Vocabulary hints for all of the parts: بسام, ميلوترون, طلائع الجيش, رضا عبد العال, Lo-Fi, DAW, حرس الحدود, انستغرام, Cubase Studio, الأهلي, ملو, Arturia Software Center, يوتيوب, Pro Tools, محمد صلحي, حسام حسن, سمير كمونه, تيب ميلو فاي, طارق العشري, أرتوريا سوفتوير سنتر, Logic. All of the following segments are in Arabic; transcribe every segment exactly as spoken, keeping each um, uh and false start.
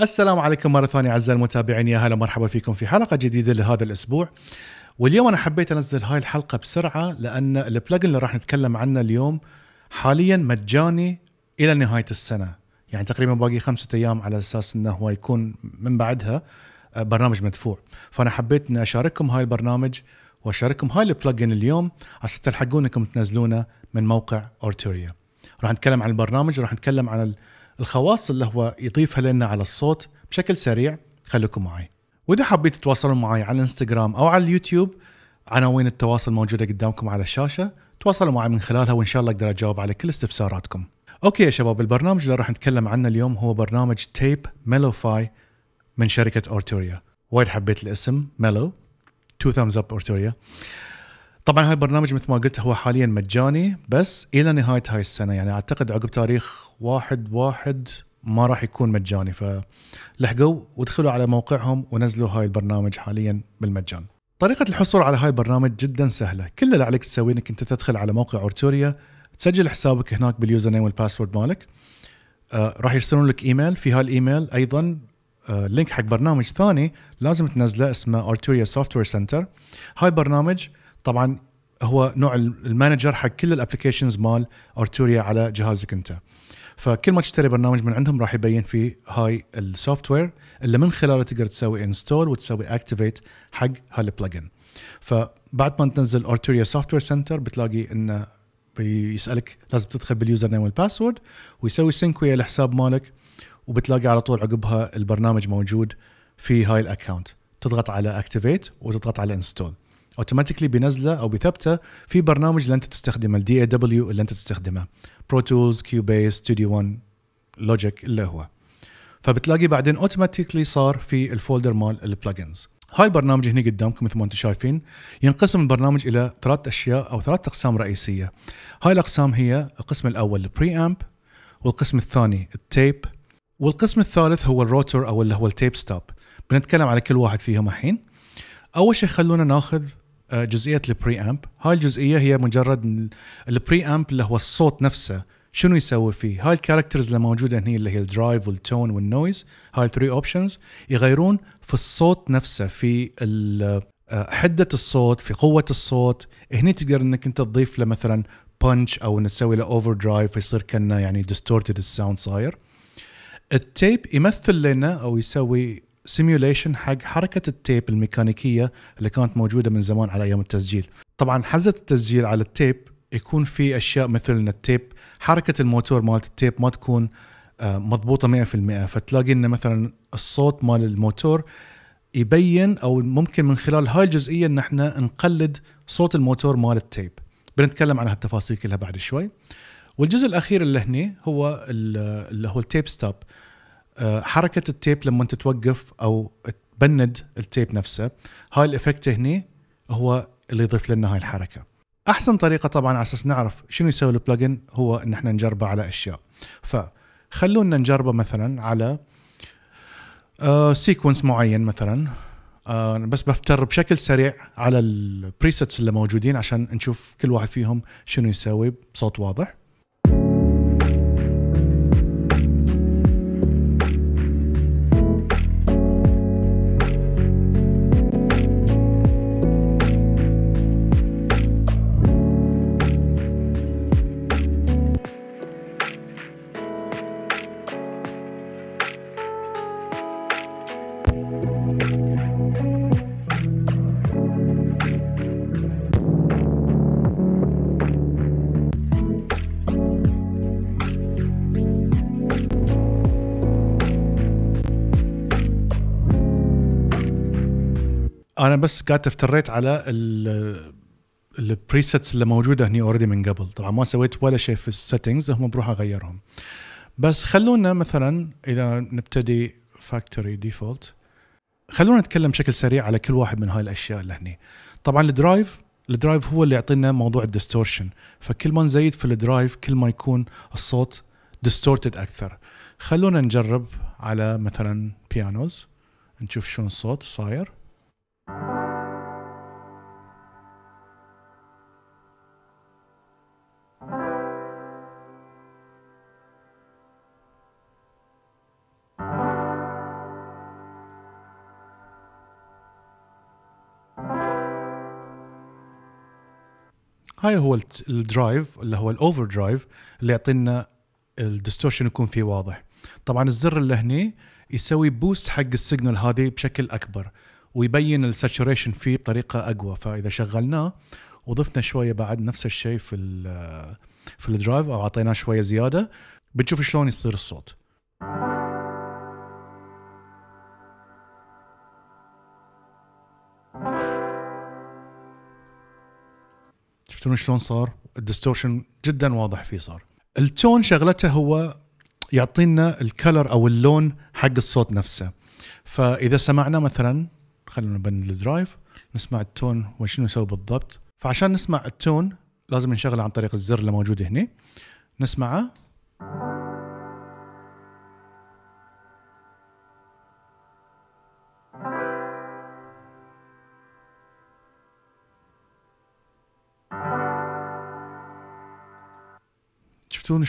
السلام عليكم مرة ثانية أعزائي المتابعين، يا هلا مرحبا فيكم في حلقة جديدة لهذا الأسبوع. واليوم أنا حبيت أنزل هاي الحلقة بسرعة لأن البلجن اللي راح نتكلم عنه اليوم حاليا مجاني إلى نهاية السنة، يعني تقريبا باقي خمسة أيام على أساس أنه هو يكون من بعدها برنامج مدفوع. فأنا حبيت أن أشارككم هاي البرنامج وأشارككم هاي البلجن اليوم عشان تلحقون أنكم تنزلونه من موقع أرتوريا. راح نتكلم عن البرنامج، راح نتكلم عن الخواص اللي هو يضيفها لنا على الصوت بشكل سريع. خليكم معي، واذا حبيت تتواصلون معي على الانستغرام او على اليوتيوب، عناوين التواصل موجوده قدامكم على الشاشه، تواصلوا معي من خلالها وان شاء الله اقدر اجاوب على كل استفساراتكم. اوكي يا شباب، البرنامج اللي راح نتكلم عنه اليوم هو برنامج تيب ميلو فاي من شركه أرتوريا. وايد حبيت الاسم ميلو، تو ثامز اب أرتوريا. طبعا هاي البرنامج مثل ما قلت هو حاليا مجاني بس الى نهايه هاي السنه، يعني اعتقد عقب تاريخ واحد واحد ما راح يكون مجاني، فلحقوا وادخلوا على موقعهم ونزلوا هاي البرنامج حاليا بالمجان. طريقه الحصول على هاي البرنامج جدا سهله، كل اللي عليك تسويه انك انت تدخل على موقع أرتوريا، تسجل حسابك هناك باليوزر نيم والباسورد مالك، آه راح يرسلون لك ايميل، في هالايميل ايضا آه لينك حق برنامج ثاني لازم تنزله اسمه أرتوريا سوفتوير سنتر. هاي برنامج طبعا هو نوع المانجر حق كل الابلكيشنز مال أرتوريا على جهازك انت، فكل ما تشتري برنامج من عندهم راح يبين فيه هاي السوفت وير اللي من خلاله تقدر تسوي انستول وتسوي اكتيفيت حق هالبلجن. فبعد ما تنزل أرتوريا سوفت وير سنتر بتلاقي انه بيسالك لازم تدخل باليوزر نيم والباسورد ويسوي سينك ويا الحساب مالك، وبتلاقي على طول عقبها البرنامج موجود في هاي الاكونت، تضغط على اكتيفيت وتضغط على انستول، اوتوماتيكلي بينزله او بيثبته في برنامج اللي انت تستخدمه، الدي اي دبليو اللي انت تستخدمه، برو تولز، كيوبيس، ستوديو ون، لوجيك اللي هو. فبتلاقي بعدين اوتوماتيكلي صار في الفولدر مال البلجنز. هاي البرنامج هنا قدامكم مثل ما انتم شايفين، ينقسم البرنامج الى ثلاث اشياء او ثلاث اقسام رئيسيه. هاي الاقسام هي القسم الاول البري امب، والقسم الثاني التيب، والقسم الثالث هو الروتر او اللي هو التيب ستوب. بنتكلم على كل واحد فيهم الحين. اول شيء خلونا ناخذ جزئيه البري امب. هاي الجزئيه هي مجرد البري امب اللي هو الصوت نفسه، شنو يسوي فيه. هاي الكاركترز اللي موجوده هنا اللي هي الدرايف والتون والنويز، هاي الثري اوبشنز يغيرون في الصوت نفسه، في حده الصوت، في قوه الصوت. هنا تقدر انك انت تضيف له مثلا بانش او نسوي له اوفر درايف فيصير كانه يعني ديستورتد الساوند صاير. التيب يمثل لنا او يسوي سيميوليشن حق حركة التيب الميكانيكية اللي كانت موجودة من زمان على أيام التسجيل. طبعا حزة التسجيل على التيب يكون في أشياء مثل أن التيب حركة الموتور مالت التيب ما تكون مضبوطة مئة بالمئة، فتلاقي أن مثلا الصوت مال الموتور يبين، أو ممكن من خلال هاي الجزئية أن احنا نقلد صوت الموتور مال التيب. بنتكلم عن هالتفاصيل كلها بعد شوي. والجزء الأخير اللي هني هو اللي هو التيب ستوب، حركة التيب لما انت توقف او تبند التيب نفسه. هاي الافكت هني هو اللي يضيف لنا هاي الحركة. احسن طريقة طبعا على اساس نعرف شنو يسوي البلجن هو ان احنا نجربه على اشياء، فخلونا نجربه مثلا على آه سيكونس معين. مثلا آه بس بفتر بشكل سريع على البريسيتس اللي موجودين عشان نشوف كل واحد فيهم شنو يسوي بصوت واضح. انا بس قاعد افتريت على البريسيتس اللي موجوده هني اوريدي من قبل، طبعا ما سويت ولا شيء في السيتنجز، هم بروح اغيرهم. بس خلونا مثلا اذا نبتدي فاكتوري ديفولت، خلونا نتكلم بشكل سريع على كل واحد من هاي الاشياء اللي هني. طبعا الدرايف، الدرايف هو اللي يعطينا موضوع الديستورشن، فكل ما نزيد في الدرايف كل ما يكون الصوت ديستورتد اكثر. خلونا نجرب على مثلا بيانوز نشوف شلون الصوت صاير. هاي هو الدرايف اللي هو الاوفر درايف اللي يعطينا الديستورشن يكون فيه واضح. طبعا الزر اللي هني يسوي بوست حق السيجنال هذه بشكل اكبر ويبين الساتوريشن فيه بطريقه اقوى. فاذا شغلناه وضفنا شويه بعد نفس الشيء في في الدرايف او اعطيناه شويه زياده بنشوف شلون يصير الصوت. شفتون شلون صار الديستورشن جدا واضح فيه. صار التون شغلته هو يعطينا الكلر او اللون حق الصوت نفسه. فاذا سمعنا مثلا خلونا نبن الدرايف نسمع التون وشنو يسوي بالضبط. فعشان نسمع التون لازم نشغله عن طريق الزر اللي موجود هنا، نسمعه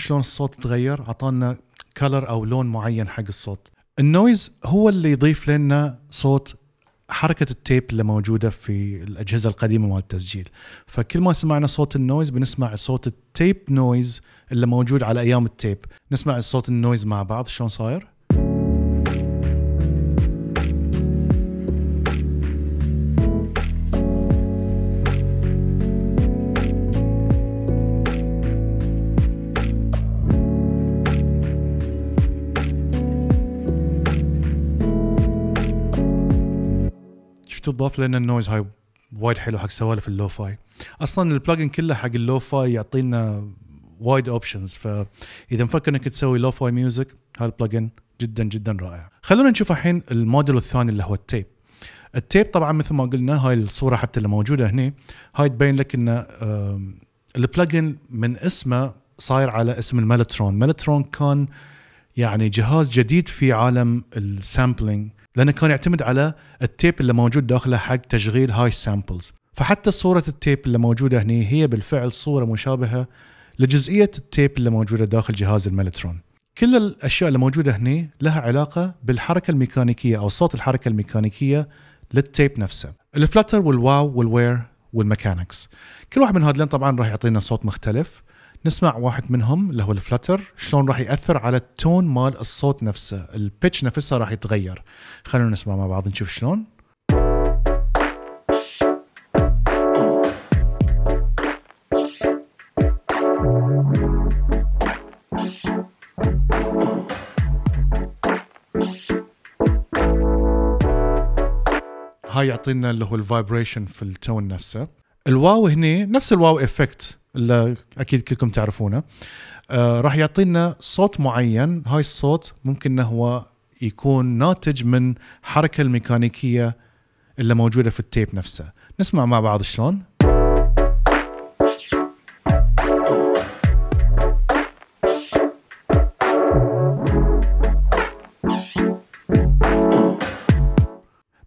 شلون الصوت تغير، عطانا كلر او لون معين حق الصوت. النويز هو اللي يضيف لنا صوت حركه التيب اللي موجوده في الاجهزه القديمه مال التسجيل. فكل ما سمعنا صوت النويز بنسمع صوت التيب نويز اللي موجود على ايام التيب. نسمع صوت النويز مع بعض شلون صاير. تضاف لنا النويز هاي وايد حلو حق سوالف اللو فاي. اصلا البلجن كله حق اللو فاي يعطينا وايد اوبشنز، فاذا مفكر انك تسوي لو فاي ميوزك هاي البلجن جدا جدا رائع. خلونا نشوف الحين الموديل الثاني اللي هو التيب. التيب طبعا مثل ما قلنا هاي الصوره حتى اللي موجوده هنا هاي تبين لك ان البلجن من اسمه صاير على اسم الميلوترون. ميلوترون كان يعني جهاز جديد في عالم السامبلينج لأنه كان يعتمد على التيب اللي موجود داخله حق تشغيل هاي سامبلز. فحتى صورة التيب اللي موجودة هنا هي بالفعل صورة مشابهة لجزئية التيب اللي موجودة داخل جهاز الميلوترون. كل الأشياء اللي موجودة هنا لها علاقة بالحركة الميكانيكية أو صوت الحركة الميكانيكية للتيب نفسه. الفلاتر والواو والوير والميكانكس كل واحد من هذين طبعا راح يعطينا صوت مختلف. نسمع واحد منهم اللي هو الفلتر شلون راح يأثر على التون مال الصوت نفسه، البيتش نفسه راح يتغير. خلونا نسمع مع بعض نشوف شلون. هاي يعطينا اللي هو الفايبريشن في التون نفسه. الواو هنا نفس الواو افكت اللي اكيد كلكم تعرفونه. آه راح يعطينا صوت معين. هاي الصوت ممكن انه هو يكون ناتج من حركه الميكانيكيه اللي موجوده في التيب نفسه. نسمع مع بعض شلون.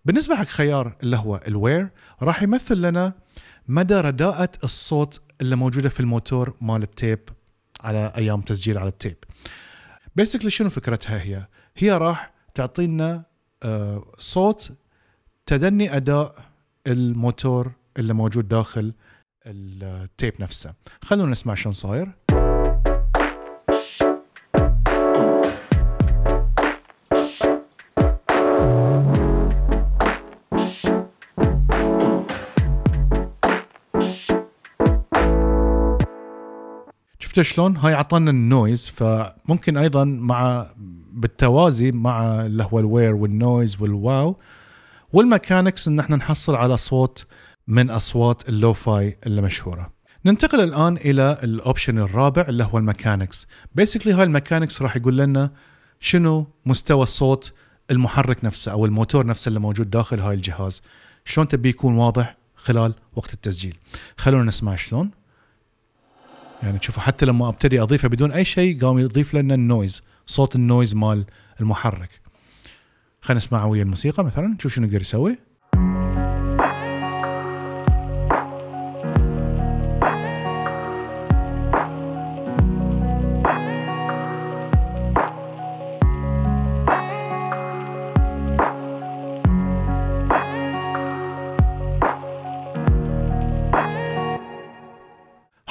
بالنسبه حق خيار اللي هو الوير راح يمثل لنا مدى رداءة الصوت اللي موجوده في الموتور مال التيب على ايام تسجيل على التيب. بيسكلي شنو فكرتها هي؟ هي راح تعطينا صوت تدني اداء الموتور اللي موجود داخل التيب نفسه. خلونا نسمع شلون صاير. شفت شلون؟ هاي عطانا النويز. فممكن ايضا مع بالتوازي مع اللي هو الوير والنويز والواو والميكانكس ان احنا نحصل على صوت من اصوات اللو فاي اللي مشهوره. ننتقل الان الى الاوبشن الرابع اللي هو الميكانكس. بيسكلي هاي الميكانكس راح يقول لنا شنو مستوى صوت المحرك نفسه او الموتور نفسه اللي موجود داخل هاي الجهاز، شلون تبي يكون واضح خلال وقت التسجيل. خلونا نسمع شلون. يعني تشوفوا حتى لما ابتدي اضيفه بدون اي شيء قام يضيف لنا النويز، صوت النويز مال المحرك. خلينا نسمعه ويا الموسيقى مثلا نشوف شنو يقدر يسوي.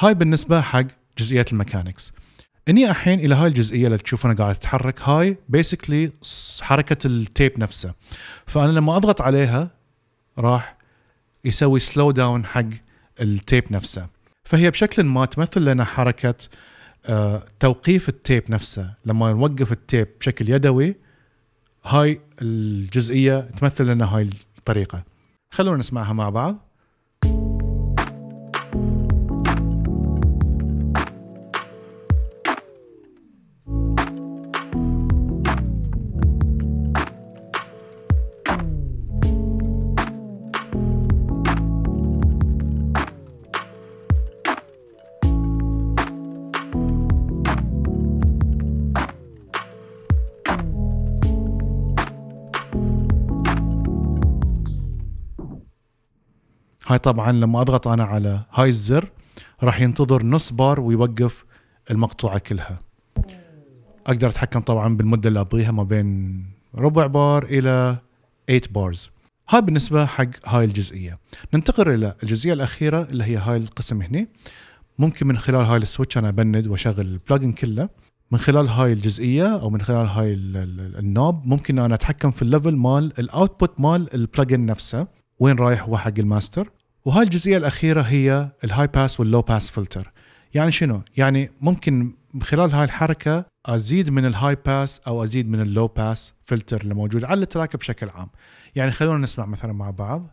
هاي بالنسبة حق جزئية الميكانيكس. اني الحين الى هاي الجزئية اللي تشوفونها قاعد تتحرك، هاي بيسكلي حركة التيب نفسه. فانا لما اضغط عليها راح يسوي سلو داون حق التيب نفسه، فهي بشكل ما تمثل لنا حركة آه توقيف التيب نفسه. لما نوقف التيب بشكل يدوي هاي الجزئية تمثل لنا هاي الطريقة. خلونا نسمعها مع بعض. هاي طبعا لما اضغط انا على هاي الزر راح ينتظر نص بار ويوقف المقطوعه كلها. اقدر اتحكم طبعا بالمده اللي ابغيها ما بين ربع بار الى ثمانية بارز. هاي بالنسبه حق هاي الجزئيه. ننتقل الى الجزئيه الاخيره اللي هي هاي القسم هنا. ممكن من خلال هاي السويتش انا ابند واشغل البلجن كله. من خلال هاي الجزئيه او من خلال هاي النوب ممكن انا اتحكم في الليفل مال الاوتبوت مال البلجن نفسه وين رايح هو حق الماستر. وهاي الجزئية الأخيرة هي الهاي باس واللو باس فلتر. يعني شنو؟ يعني ممكن من خلال هاي الحركة أزيد من الهاي باس أو أزيد من اللو باس فلتر اللي موجود على التراك بشكل عام. يعني خلونا نسمع مثلا مع بعض.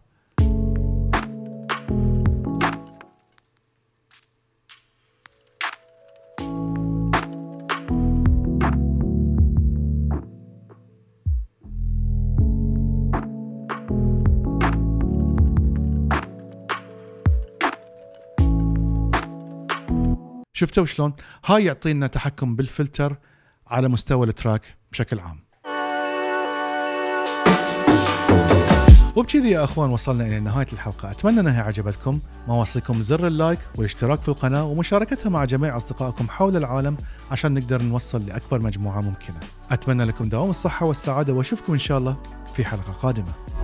شفتوا شلون؟ هاي يعطينا تحكم بالفلتر على مستوى التراك بشكل عام. وبكذي يا اخوان وصلنا الى نهاية الحلقة، اتمنى انها عجبتكم، ما اوصيكم زر اللايك والاشتراك في القناة ومشاركتها مع جميع اصدقائكم حول العالم عشان نقدر نوصل لاكبر مجموعة ممكنة. اتمنى لكم دوام الصحة والسعادة واشوفكم ان شاء الله في حلقة قادمة.